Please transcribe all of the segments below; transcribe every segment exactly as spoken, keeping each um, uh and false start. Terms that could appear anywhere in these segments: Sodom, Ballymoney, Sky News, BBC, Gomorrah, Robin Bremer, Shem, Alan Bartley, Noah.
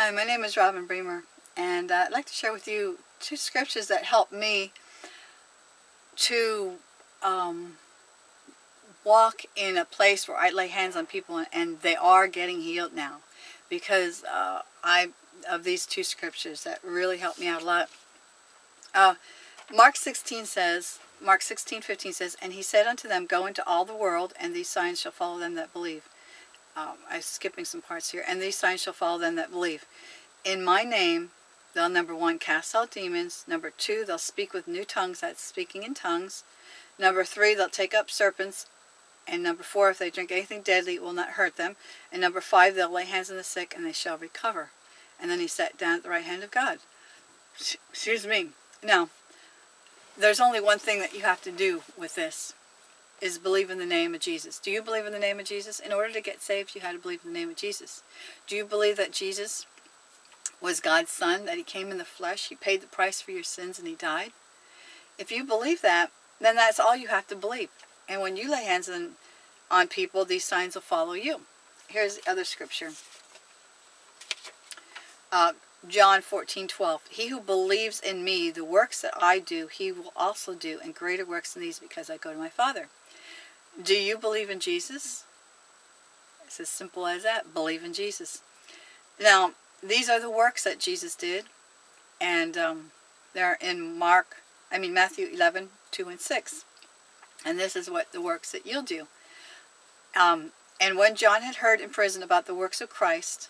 Hi, my name is Robin Bremer, and I'd like to share with you two scriptures that help me to um, walk in a place where I lay hands on people and they are getting healed now, because uh, I of these two scriptures that really helped me out a lot. Uh, Mark sixteen says, Mark sixteen fifteen says, "And he said unto them, Go into all the world, and these signs shall follow them that believe." Um, I'm skipping some parts here. "And these signs shall follow them that believe. In my name, they'll, number one, cast out demons. Number two, they'll speak with new tongues," that's speaking in tongues. "Number three, they'll take up serpents. And number four, if they drink anything deadly, it will not hurt them. And number five, they'll lay hands on the sick, and they shall recover." And then he sat down at the right hand of God. Excuse me. Now, there's only one thing that you have to do with this, is believe in the name of Jesus. Do you believe in the name of Jesus? In order to get saved, you had to believe in the name of Jesus. Do you believe that Jesus was God's son, that he came in the flesh, he paid the price for your sins, and he died? If you believe that, then that's all you have to believe. And when you lay hands on, on people, these signs will follow you. Here's the other scripture. Uh, John fourteen twelve. "He who believes in me, the works that I do, he will also do, and greater works than these, because I go to my Father." Do you believe in Jesus? It's as simple as that. Believe in Jesus. Now, these are the works that Jesus did, and um, they're in Mark, I mean Matthew eleven two and six. And this is what the works that you'll do. Um, and when John had heard in prison about the works of Christ,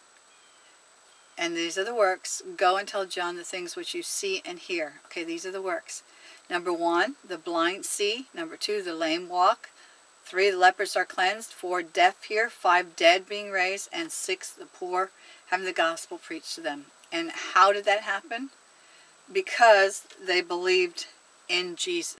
and these are the works, "Go and tell John the things which you see and hear." Okay, these are the works. Number one, the blind see. Number two, the lame walk. Three, the lepers are cleansed. Four, deaf hear. Five, dead being raised. And six, the poor having the gospel preached to them. And how did that happen? Because they believed in Jesus.